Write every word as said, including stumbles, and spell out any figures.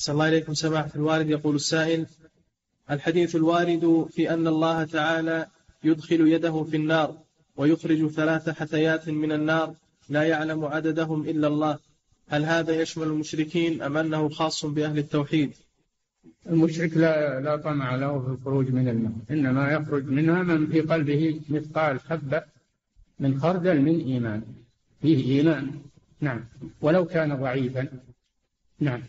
أحسن الله إليكم سماحة الوارد. يقول السائل: الحديث الوارد في أن الله تعالى يدخل يده في النار ويخرج ثلاث حثيات من النار لا يعلم عددهم إلا الله، هل هذا يشمل المشركين أم أنه خاص بأهل التوحيد؟ المشرك لا, لا طمع له في الخروج من النار، إنما يخرج منها من في قلبه مثقال حبة من خردل من إيمان، فيه إيمان، نعم، ولو كان ضعيفا، نعم.